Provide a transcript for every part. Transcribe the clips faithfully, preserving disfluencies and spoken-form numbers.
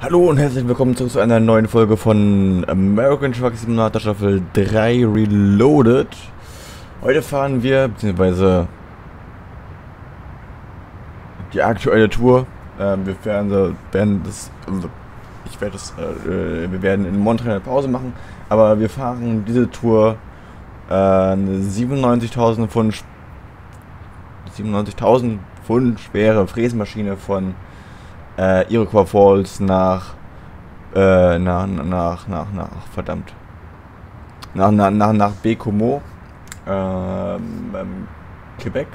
Hallo und herzlich willkommen zurück zu einer neuen Folge von American Truck Simulator Staffel drei Reloaded. Heute fahren wir, beziehungsweise die aktuelle Tour. Ähm, wir werden, werden das, ich werde das, äh, wir werden in Montreal eine Pause machen, aber wir fahren diese Tour äh, siebenundneunzigtausend Pfund, siebenundneunzigtausend Pfund schwere Fräsmaschine von Äh, Iroquois Falls nach, äh, nach, nach, nach, nach, verdammt, nach, nach, nach, nach Baie-Comeau, ähm, ähm, Québec.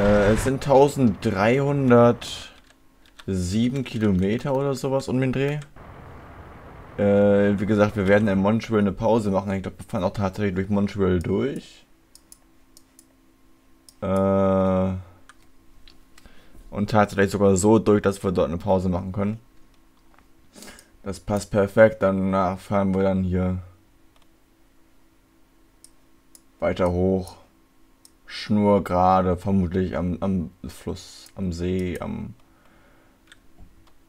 Äh, es sind eintausenddreihundertsieben Kilometer oder sowas um den Dreh. Äh, wie gesagt, wir werden in Montreal eine Pause machen. Ich glaube, wir fahren auch tatsächlich durch Montreal durch. Äh... Und tatsächlich sogar so durch, dass wir dort eine Pause machen können. Das passt perfekt. Danach fahren wir dann hier weiter hoch. Schnurgerade, vermutlich am, am Fluss, am See, am...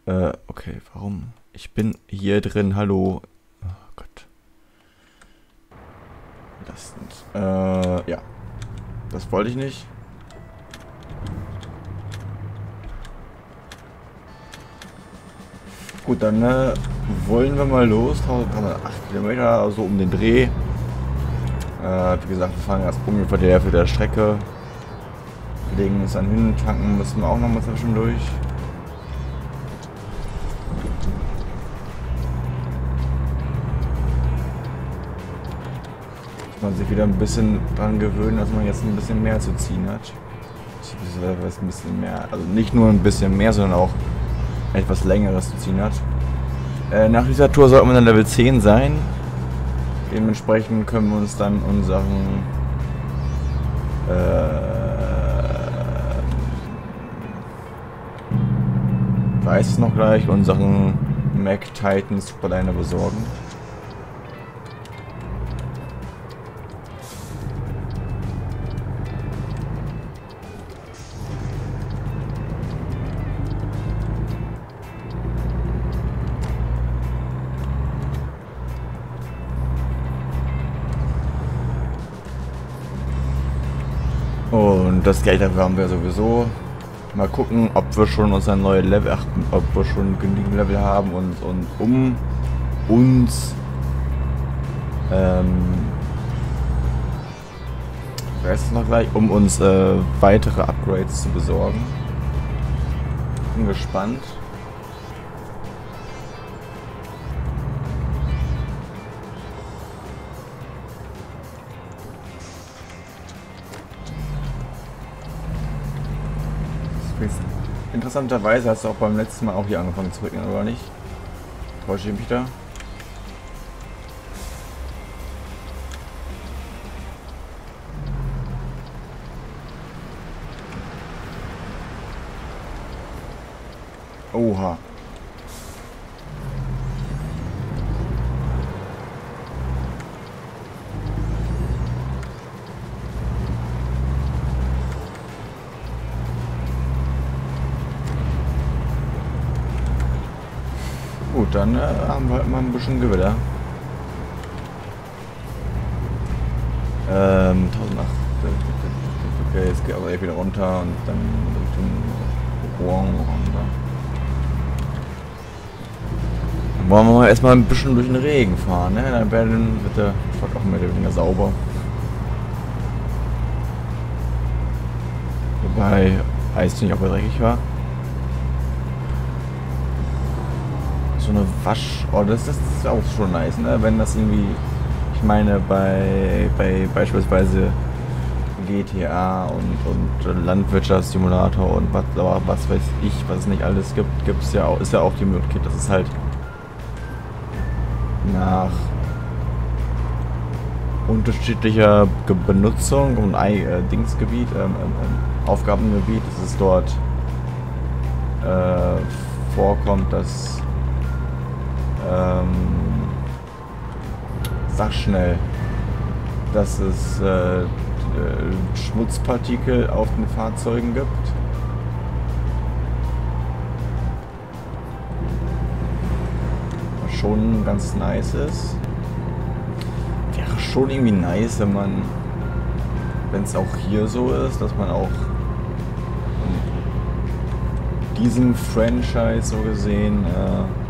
Äh, okay, warum? Ich bin hier drin, hallo. Oh Gott. Das sind, äh, ja. Das wollte ich nicht. Gut, dann äh, wollen wir mal los. eintausenddreihundertacht Kilometer, also um den Dreh. Äh, wie gesagt, wir fahren erst ungefähr die Hälfte der Strecke. Legen uns dann hin, tanken müssen wir auch noch mal zwischendurch. Muss man sich wieder ein bisschen dran gewöhnen, dass man jetzt ein bisschen mehr zu ziehen hat. Das ist ein bisschen mehr, also nicht nur ein bisschen mehr, sondern auch etwas längeres zu ziehen hat. Äh, nach dieser Tour sollten wir dann Level zehn sein. Dementsprechend können wir uns dann unseren äh, weiß es noch gleich, unseren Mack Titan Superliner besorgen. Und das Geld dafür haben wir sowieso. Mal gucken, ob wir schon unser neues Level, ach, ob wir schon genügend Level haben und, und um uns ähm, ich weiß es noch gleich, um uns äh, weitere Upgrades zu besorgen. Bin gespannt. Interessanterweise hast du auch beim letzten Mal auch hier angefangen zu regnen, oder nicht? Täusche ich mich da? Oha. Gut, dann äh, haben wir halt mal ein bisschen Gewitter. Ähm, eintausendachthundert. Okay, jetzt geht aber wieder runter und dann Richtung Rouen runter. Dann wollen wir mal erstmal ein bisschen durch den Regen fahren, ne? Dann werden wird der Truck auch mehr oder weniger sauber. Wobei, weiß nicht, ob er dreckig war. So eine Wasch... Oh, das, das ist auch schon nice, ne? Wenn das irgendwie... Ich meine, bei, bei beispielsweise G T A und, und Landwirtschaftssimulator und was, was weiß ich, was es nicht alles gibt, gibt's ja auch, ist ja auch die Möglichkeit, dass es halt nach unterschiedlicher Benutzung und äh, Dingsgebiet, ähm, ähm, Aufgabengebiet, dass es dort äh, vorkommt, dass Ähm, sag schnell, dass es äh, äh, Schmutzpartikel auf den Fahrzeugen gibt. schon ganz nice ist. Wäre schon irgendwie nice, wenn man, wenn es auch hier so ist, dass man auch in diesem Franchise so gesehen äh,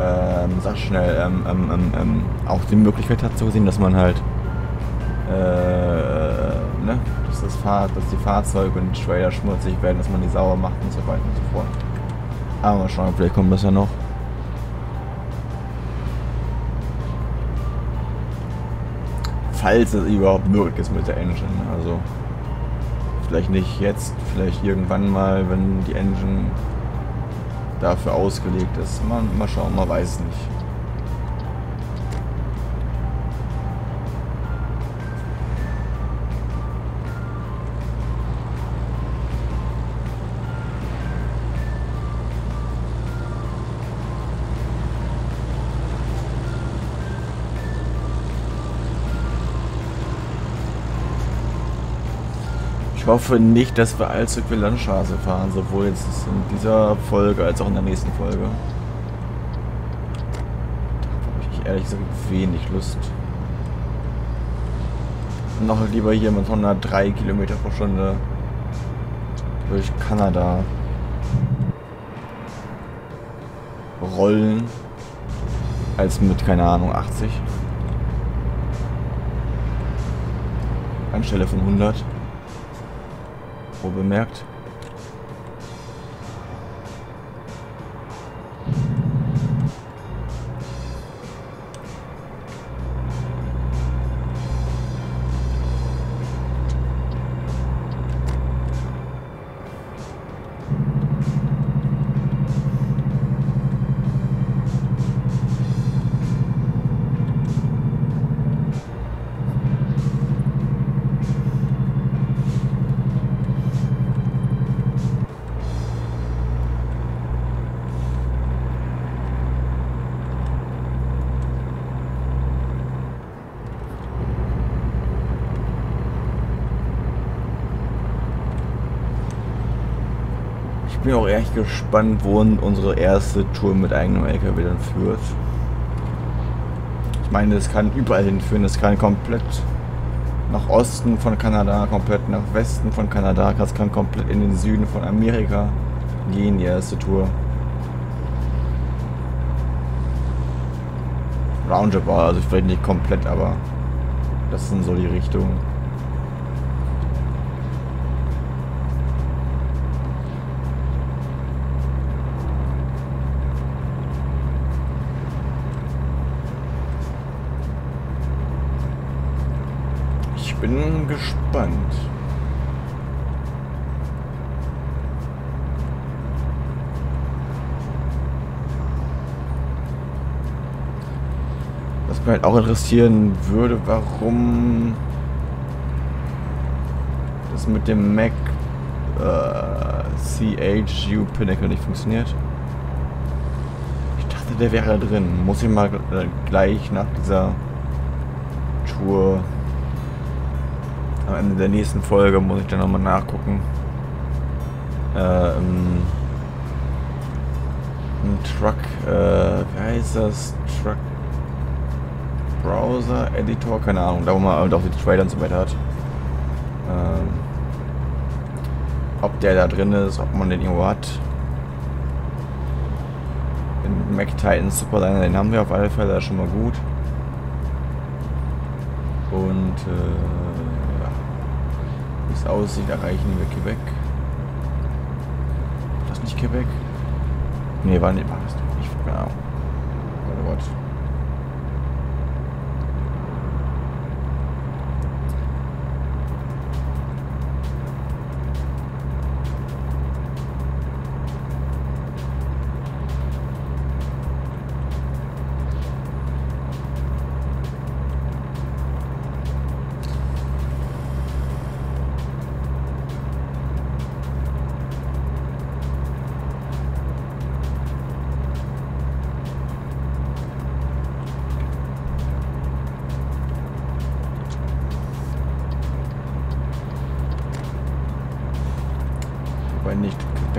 Ähm, sag schnell, ähm, ähm, ähm, ähm, auch die Möglichkeit hat, so gesehen, dass man halt, äh, ne, dass, das Fahr dass die Fahrzeuge und die Trailer schmutzig werden, dass man die sauber macht und so weiter und so fort. Aber mal schauen, vielleicht kommt das ja noch. Falls es überhaupt möglich ist mit der Engine, also vielleicht nicht jetzt, vielleicht irgendwann mal, wenn die Engine dafür ausgelegt ist. Man, mal schauen, man weiß es nicht. Ich hoffe nicht, dass wir allzu viel Landstraße fahren, sowohl jetzt in dieser Folge als auch in der nächsten Folge. Da habe ich ehrlich gesagt wenig Lust. Noch lieber hier mit hundertdrei Kilometer pro Stunde durch Kanada rollen, als mit, keine Ahnung, achtzig. Anstelle von hundert. Wo bemerkt. Ich bin auch echt gespannt, wo unsere erste Tour mit eigenem L K W dann führt. Ich meine, das kann überall hinführen. Das kann komplett nach Osten von Kanada, komplett nach Westen von Kanada, das kann komplett in den Süden von Amerika gehen, die erste Tour. Roundabout, also vielleicht nicht komplett, aber das sind so die Richtungen. Bin gespannt. Was mich halt auch interessieren würde, warum das mit dem Mack äh, C H U Pinnacle nicht funktioniert. Ich dachte, der wäre da drin. Muss ich mal äh, gleich nach dieser Tour. Am Ende der nächsten Folge muss ich dann nochmal nachgucken. Ähm, ein Truck, äh, wie heißt das? Truck Browser, Editor, keine Ahnung, da wo man auch die Trailer und so weiter hat. Ähm, ob der da drin ist, ob man den irgendwo hat. Den Mack Titan Superliner, den haben wir auf alle Fälle, das ist schon mal gut. Und äh, wie es aussieht, erreichen wir Québec. War das nicht Québec? Ne, war nicht. War das nicht. Genau. Oh Gott.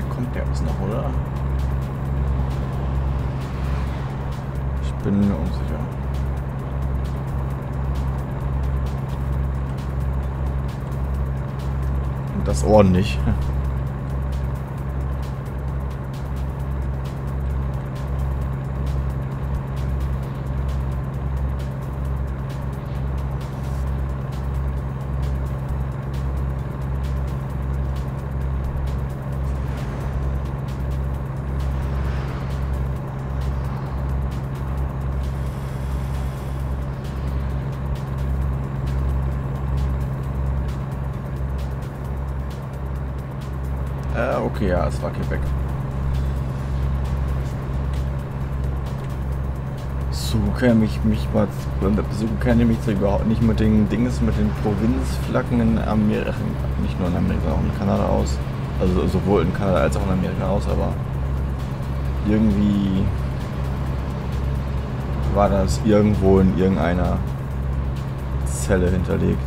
da kommt der jetzt noch, oder? Ich bin mir unsicher. Und das ordentlich. Okay, ja, es war Québec. So kann ich mich mal so kann ich mich überhaupt nicht mit den Dings, mit den Provinzflaggen in Amerika, nicht nur in Amerika, auch in Kanada aus. Also sowohl in Kanada als auch in Amerika aus, aber irgendwie war das irgendwo in irgendeiner Zelle hinterlegt.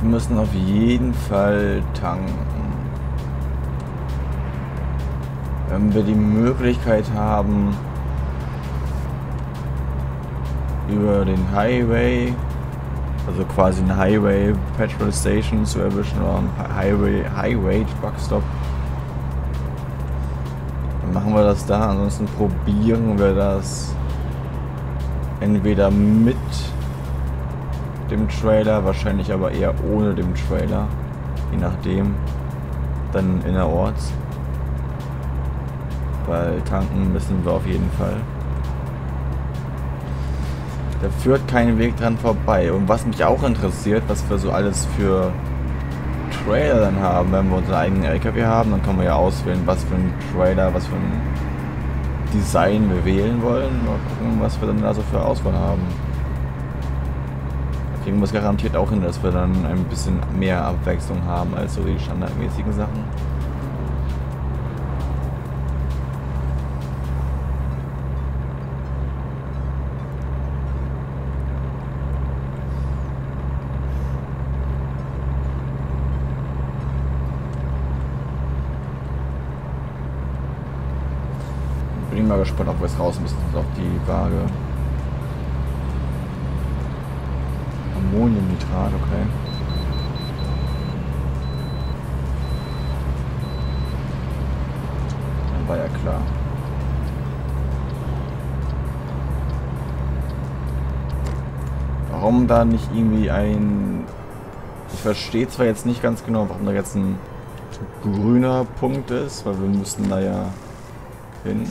Wir müssen auf jeden Fall tanken. Wenn wir die Möglichkeit haben, über den Highway, also quasi eine Highway Petrol Station zu erwischen oder ein Highway, Highway Truckstop, dann machen wir das da. Ansonsten probieren wir das entweder mit dem Trailer, wahrscheinlich aber eher ohne dem Trailer, je nachdem, dann innerorts, weil tanken müssen wir auf jeden Fall. Da führt kein Weg dran vorbei. Und was mich auch interessiert, was wir so alles für Trailer dann haben, wenn wir unseren eigenen L K W haben, dann können wir ja auswählen, was für ein Trailer, was für ein Design wir wählen wollen. Mal gucken, was wir dann da so für Auswahl haben. Kriegen wir es garantiert auch hin, dass wir dann ein bisschen mehr Abwechslung haben als so die standardmäßigen Sachen. Bin mal gespannt, ob wir es raus müssen auf die Waage. Ammoniumnitrat, okay. Dann war ja klar. Warum da nicht irgendwie ein... Ich verstehe zwar jetzt nicht ganz genau, warum da jetzt ein grüner Punkt ist, weil wir müssten da ja hin.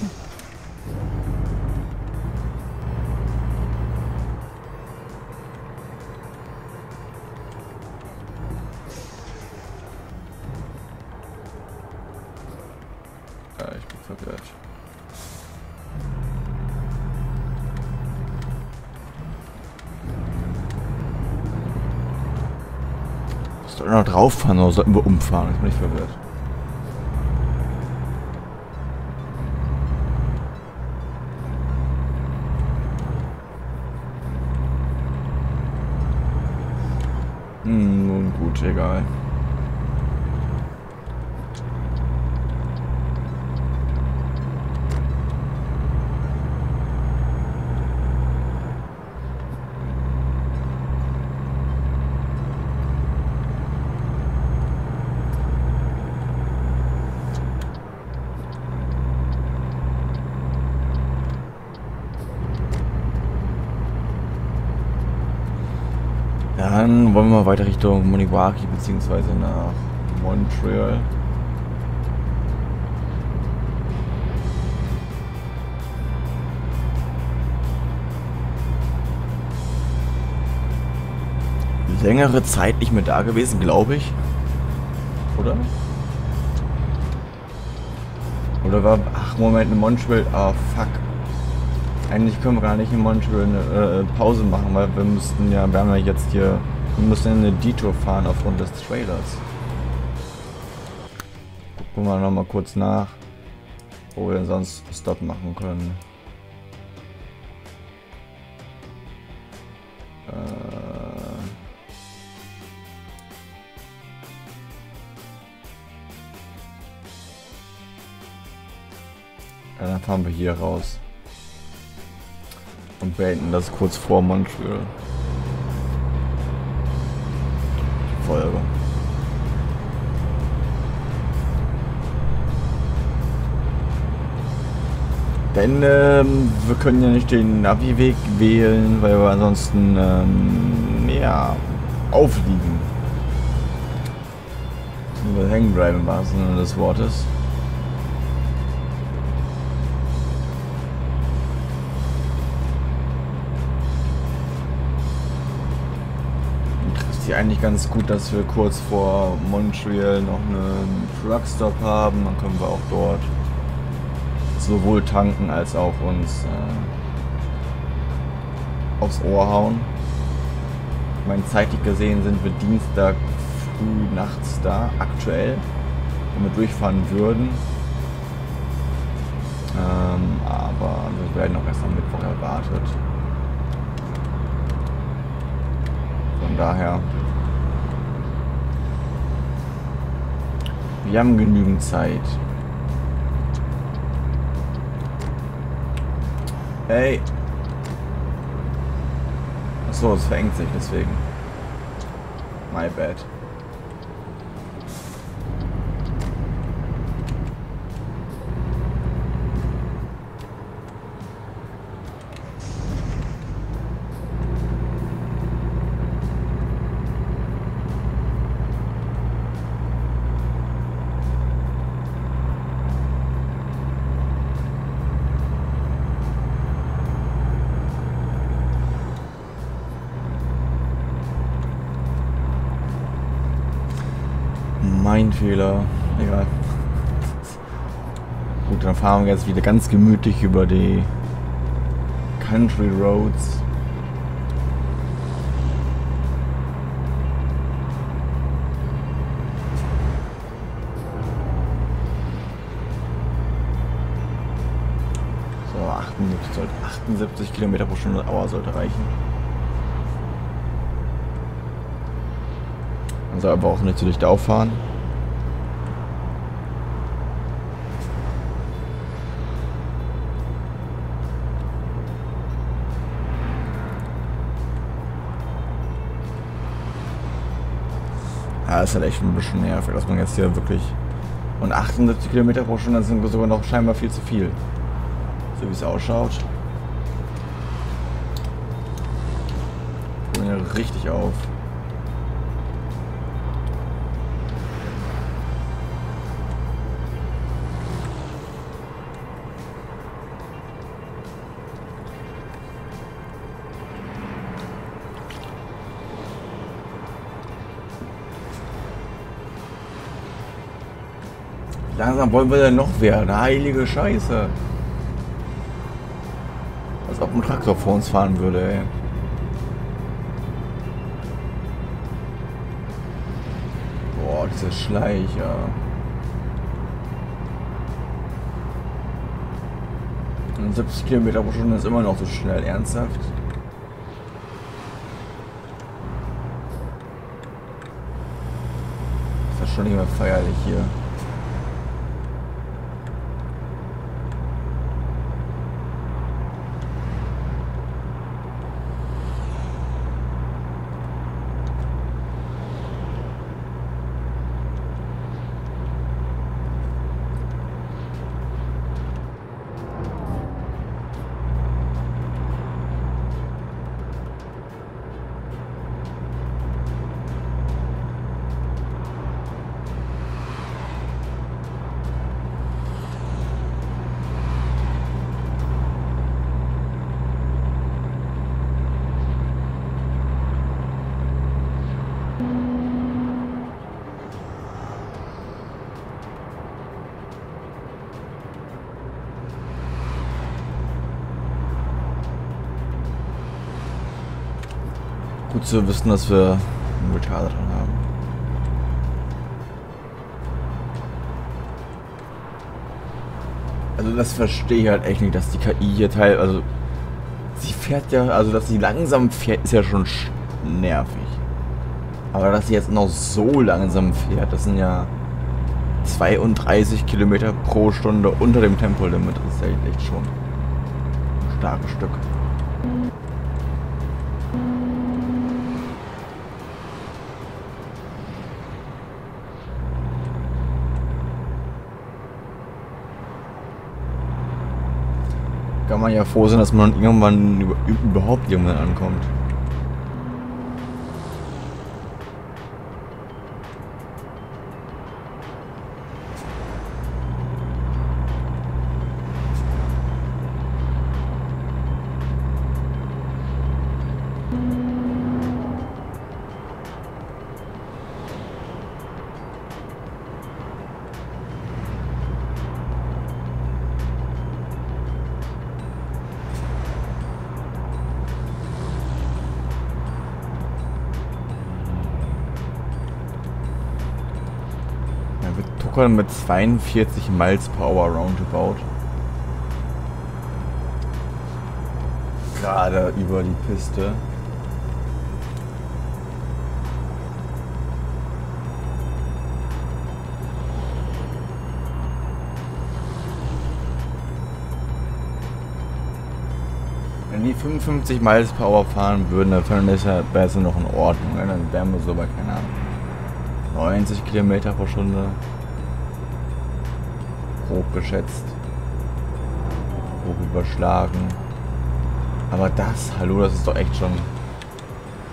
Sollten wir noch drauf fahren oder sollten wir umfahren? Ich bin nicht verwirrt. Hm, nun gut, egal. Dann wollen wir mal weiter Richtung Maniwaki bzw. nach Montreal. Längere Zeit nicht mehr da gewesen, glaube ich. Oder? Oder war... Ach, Moment, in Montreal... Ah, fuck. Eigentlich können wir gar nicht in Montreal eine äh, Pause machen, weil wir müssten ja... Wir haben ja jetzt hier... Wir müssen ja eine Detour fahren aufgrund des Trailers. Gucken wir nochmal kurz nach, wo wir sonst Stop machen können. Ja, dann fahren wir hier raus und beenden das kurz vor Montreal. Die Folge. Denn ähm, wir können ja nicht den Navi-Weg wählen, weil wir ansonsten ähm, ja, aufliegen. Nur hängen bleiben im wahrsten Sinne des Wortes. Eigentlich ganz gut, dass wir kurz vor Montreal noch einen Truckstop haben, dann können wir auch dort sowohl tanken als auch uns äh, aufs Ohr hauen. Ich meine, zeitlich gesehen sind wir Dienstag früh nachts da, aktuell, wenn wir durchfahren würden. Ähm, aber wir werden auch erst am Mittwoch erwartet. Von daher, wir haben genügend Zeit. Ey! Achso, es verengt sich deswegen. My bad. Mein Fehler. Egal. Gut, dann fahren wir jetzt wieder ganz gemütlich über die Country Roads. So, achtundsiebzig, achtundsiebzig Kilometer pro Stunde Hour sollte reichen. Also aber auch nicht zu dicht auffahren. Ja, ist halt echt ein bisschen nervig, dass man jetzt hier wirklich... Und achtundsiebzig Kilometer pro Stunde sind sogar noch scheinbar viel zu viel. So wie es ausschaut. Ich bin ja richtig auf. Langsam wollen wir denn noch werden, heilige Scheiße. Als ob ein Traktor vor uns fahren würde, ey. Boah, diese Schleicher. Und siebzig Kilometer pro Stunde ist immer noch so schnell, ernsthaft. Ist das schon nicht mehr feierlich hier. gut zu wissen, dass wir einen Retarder dran haben. Also das verstehe ich halt echt nicht, dass die K I hier teil... Also sie fährt ja... Also dass sie langsam fährt, ist ja schon nervig. Aber dass sie jetzt noch so langsam fährt, das sind ja zweiunddreißig Kilometer pro Stunde unter dem Tempolimit. Das ist ja echt schon ein starkes Stück. Kann man ja froh sein, dass man irgendwann überhaupt irgendwann ankommt. Mit zweiundvierzig Miles per Hour roundabout. Gerade über die Piste. Wenn die fünfundfünfzig Miles per Hour fahren würden, dann fände ich ja besser noch in Ordnung. Dann wären wir so bei, keine Ahnung, neunzig Kilometer pro Stunde. Grob geschätzt, grob überschlagen, aber das, hallo, das ist doch echt schon,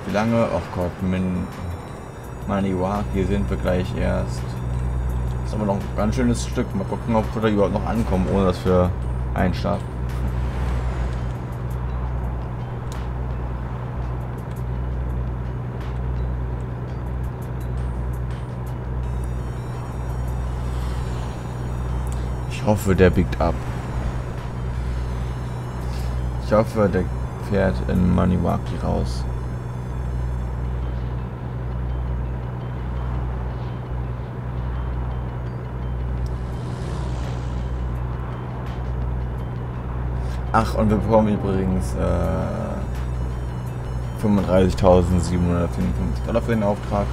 wie lange, oh Gott, mit Maniwaki sind wir gleich erst, das ist aber noch ein ganz schönes Stück, mal gucken, ob wir da überhaupt noch ankommen, ohne dass wir einstarten. Ich hoffe, der biegt ab. Ich hoffe, der fährt in Maniwaki raus. Ach, und wir bekommen übrigens äh, fünfunddreißigtausendsiebenhundertvierundfünfzig Dollar für den Auftrag.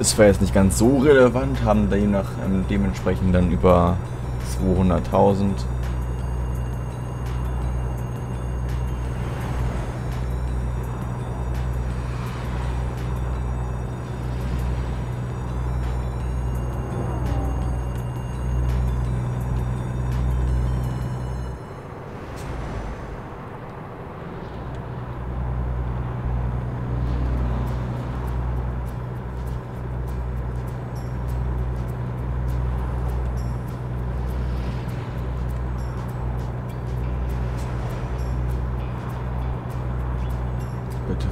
Ist zwar jetzt nicht ganz so relevant, haben demnach ähm, dementsprechend dann über zweihunderttausend.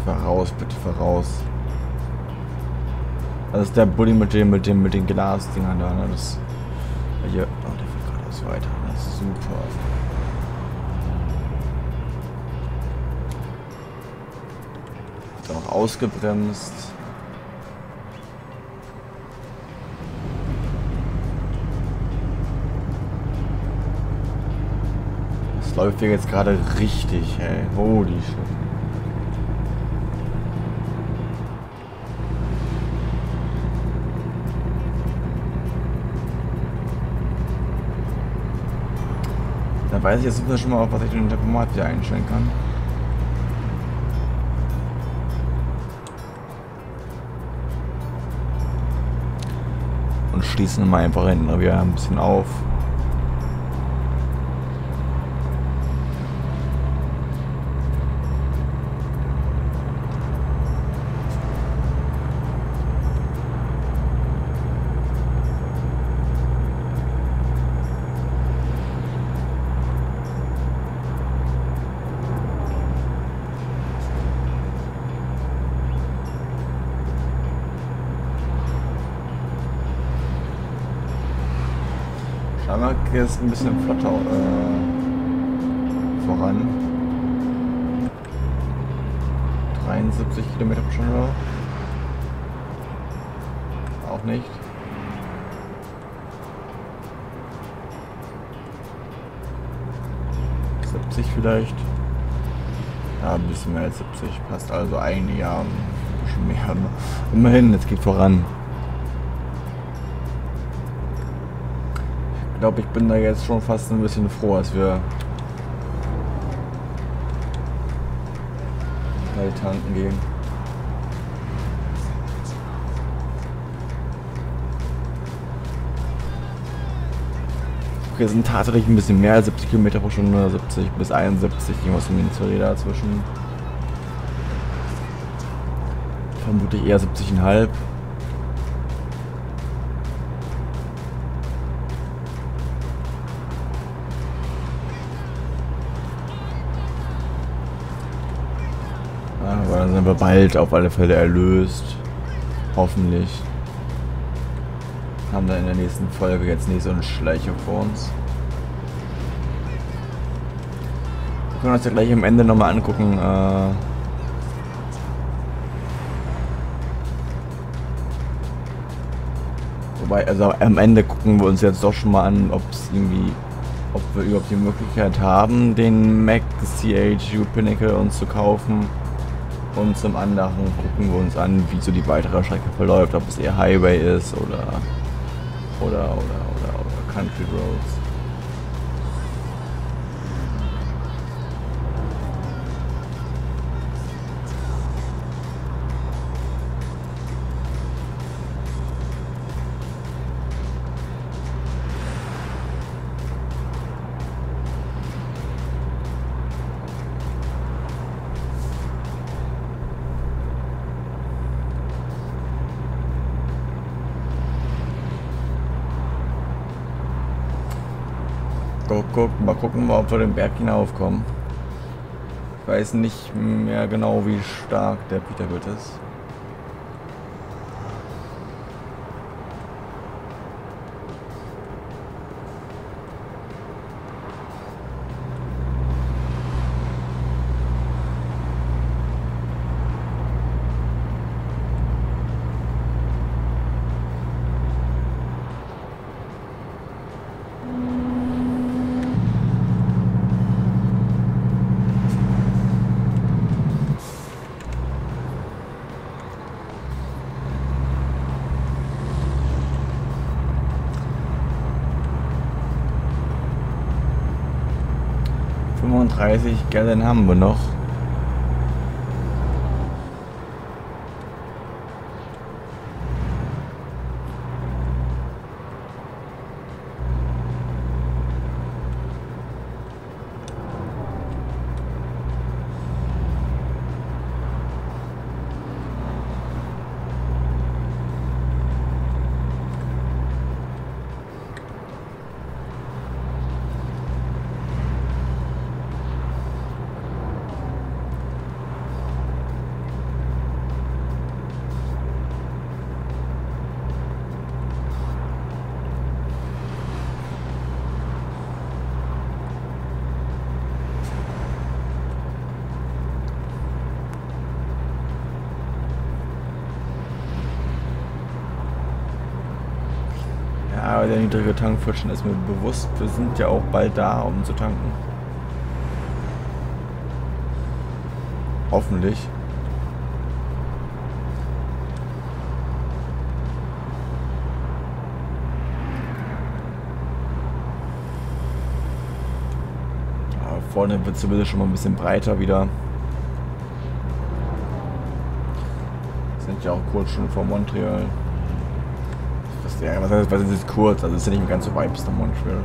Voraus, bitte voraus. Das ist der Bulli mit dem, mit dem, mit den Glasdingern da, ne? Das hier, oh, der fährt gerade so weiter. Das ist super. Ist auch noch ausgebremst. Das läuft hier jetzt gerade richtig, ey. Holy shit. Weiß ich jetzt schon mal, auf was ich den Tempomat wieder einstellen kann. Und schließen mal einfach hinten wieder ein bisschen auf. Truck jetzt ein bisschen flotter äh, voran. dreiundsiebzig Kilometer pro Stunde. Auch nicht. siebzig vielleicht. Ja, ein bisschen mehr als siebzig. Passt also ein Jahr. Schon mehr. Immerhin, es geht voran. Ich glaube, ich bin da jetzt schon fast ein bisschen froh, dass wir bei tanken gehen. Okay, es sind tatsächlich ein bisschen mehr als siebzig Kilometer pro Stunde, siebzig bis einundsiebzig, irgendwas um die zwei Räder dazwischen. Vermutlich eher siebzig Komma fünf. Aber dann sind wir bald auf alle Fälle erlöst. Hoffentlich. Haben wir in der nächsten Folge jetzt nicht so eine Schleiche vor uns. Wir können uns ja gleich am Ende nochmal angucken. Äh Wobei, also am Ende gucken wir uns jetzt doch schon mal an, ob es irgendwie, ob wir überhaupt die Möglichkeit haben, den Mack C H U Pinnacle uns zu kaufen. Und zum anderen gucken wir uns an, wie so die weitere Strecke verläuft, ob es eher Highway ist oder oder oder oder, oder Country Roads. Mal gucken, ob wir den Berg hinaufkommen. Ich weiß nicht mehr genau, wie stark der Peterbilt ist. dreißig Gallon haben wir noch. Aber der niedrige Tankfischen ist mir bewusst, wir sind ja auch bald da, um zu tanken. Hoffentlich. Ja, vorne wird es sowieso schon mal ein bisschen breiter wieder. Sind ja auch kurz schon vor Montreal. Ja, was heißt, was ist jetzt kurz? Also es ist ja nicht mehr ganz so weit bis nach Montreal.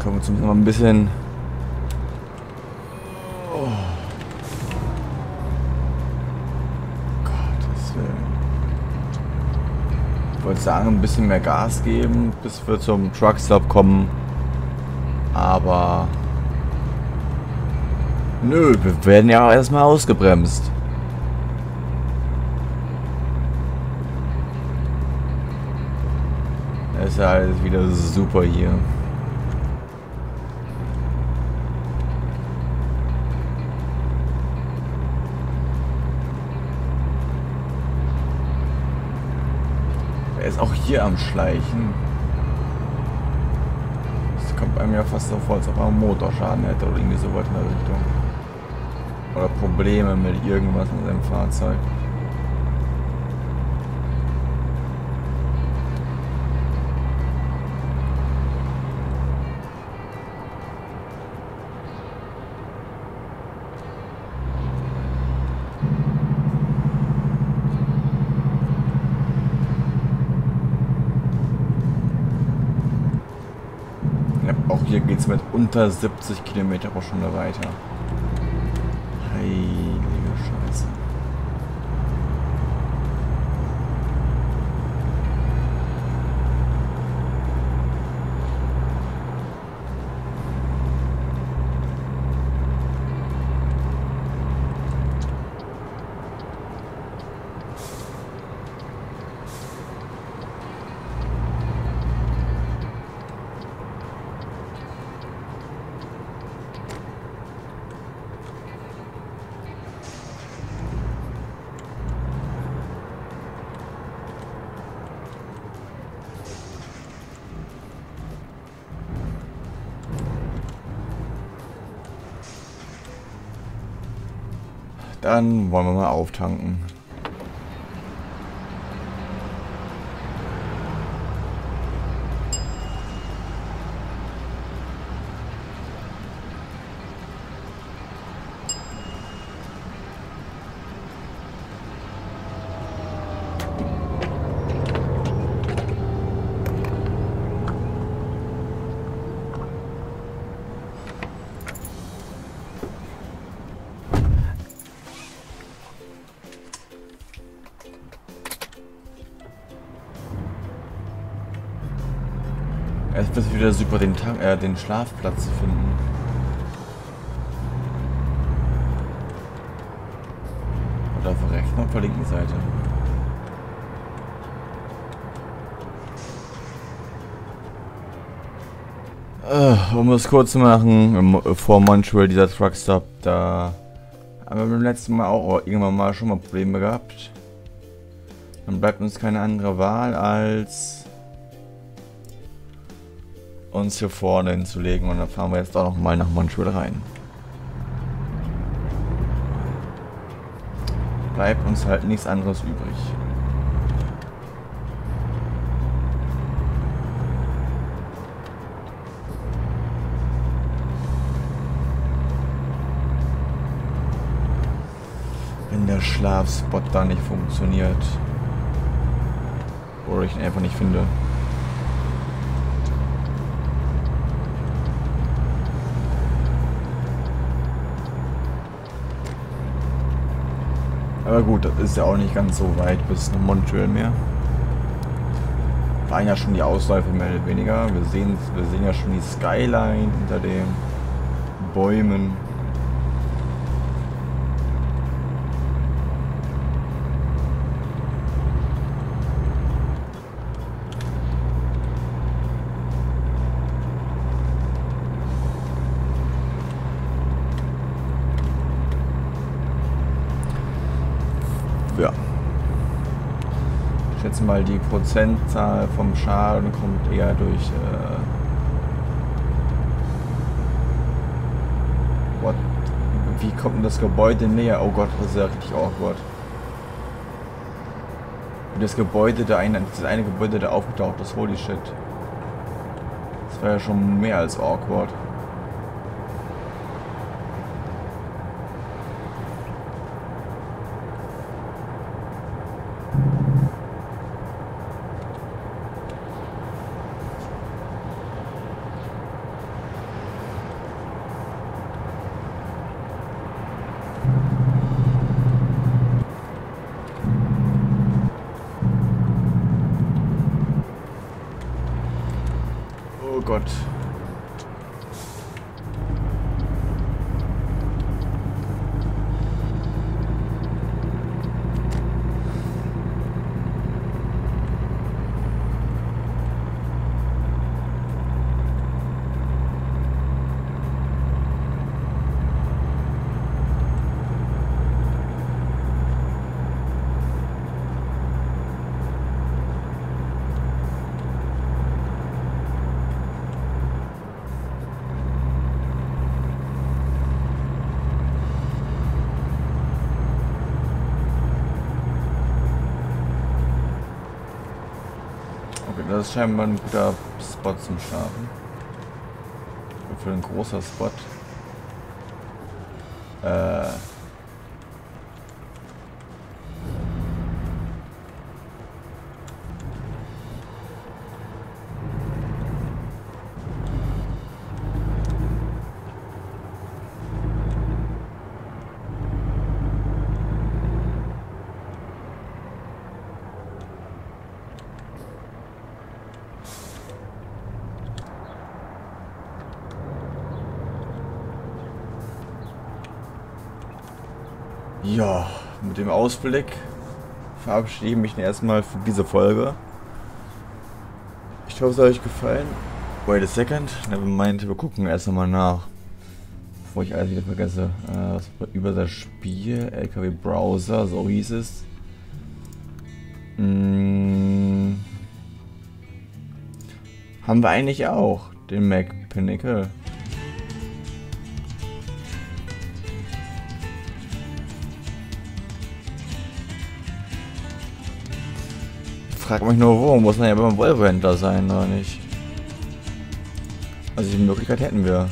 Können wir zumindest mal ein bisschen sagen, ein bisschen mehr Gas geben, bis wir zum Truckstop kommen. Aber nö, wir werden ja auch erstmal ausgebremst. Das ist ja alles wieder super hier. Er ist auch hier am Schleichen. Das kommt bei mir fast so vor, als ob er einen Motorschaden hätte oder irgendwie sowas in der Richtung. Oder Probleme mit irgendwas mit seinem Fahrzeug. Hier geht es mit unter siebzig Kilometer pro Stunde weiter. Heilige Scheiße. Dann wollen wir mal auftanken. Jetzt ist es wieder super, den, Tank, äh, den Schlafplatz zu finden. Oder auf der rechten und auf der linken Seite. Äh, um es kurz zu machen, vor Montreal, dieser Truckstop, da haben wir beim letzten Mal auch irgendwann mal schon mal Probleme gehabt. Dann bleibt uns keine andere Wahl, als uns hier vorne hinzulegen, und dann fahren wir jetzt auch noch mal nach Montreal rein. Bleibt uns halt nichts anderes übrig. Wenn der Schlafspot da nicht funktioniert oder ich ihn einfach nicht finde. Aber gut, das ist ja auch nicht ganz so weit bis nach Montreal mehr. Waren ja schon die Ausläufe mehr oder weniger. Wir sehen, wir sehen ja schon die Skyline hinter den Bäumen. Ja. Ich schätze mal, die Prozentzahl vom Schaden kommt eher durch äh What? Wie kommt denn das Gebäude näher? Oh Gott, das ist ja richtig awkward. Und das Gebäude da eine, das eine Gebäude da aufgetaucht ist, holy shit. Das war ja schon mehr als awkward. Oh Gott. Das ist scheinbar ein guter Spot zum Starten. Für ein großer Spot. Äh. Ja, mit dem Ausblick verabschiede ich mich erstmal für diese Folge. Ich hoffe, es hat euch gefallen. Wait a second, never mind, wir gucken erst nochmal nach. Bevor ich alles wieder vergesse. Äh, über das Spiel, L K W Browser, so hieß es. Hm. Haben wir eigentlich auch den Mack Pinnacle? Frag mich nur, wo muss man ja beim Volvo-Händler sein, oder nicht? Also die Möglichkeit hätten wir.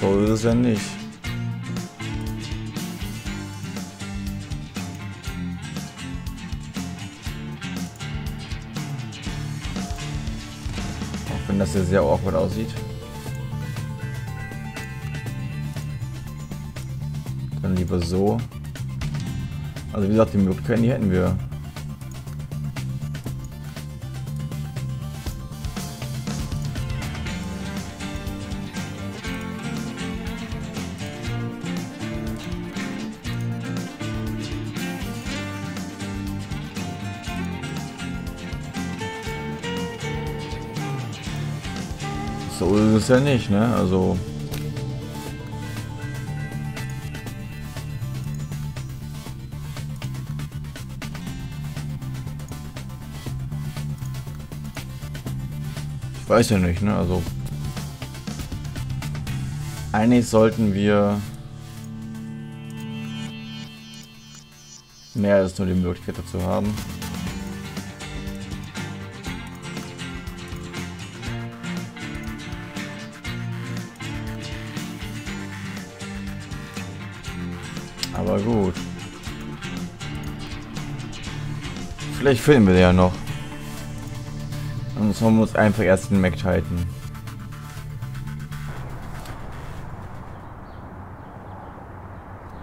So ist es ja nicht. Auch wenn das hier sehr awkward aussieht. Lieber so. Also wie gesagt, die Möglichkeiten, die hätten wir. So ist es ja nicht, ne? Also... Weiß ja nicht, ne? Also eigentlich sollten wir mehr als nur die Möglichkeit dazu haben. Aber gut. Vielleicht filmen wir ja noch. Sonst haben wir uns einfach erst den Mack Titan.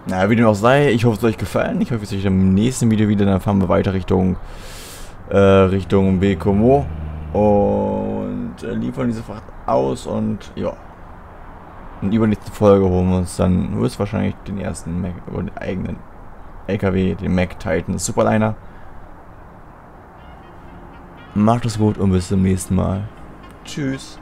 Na, wie dem auch sei, ich hoffe, es hat euch gefallen. Ich hoffe, es hat euch im nächsten Video wieder. Dann fahren wir weiter Richtung äh, Richtung Baie-Comeau und äh, liefern diese Fracht aus und ja. Und übernächste Folge holen wir uns dann höchstwahrscheinlich den ersten Mac oder den eigenen L K W, den Mack Titan Superliner. Macht es gut und bis zum nächsten Mal. Tschüss.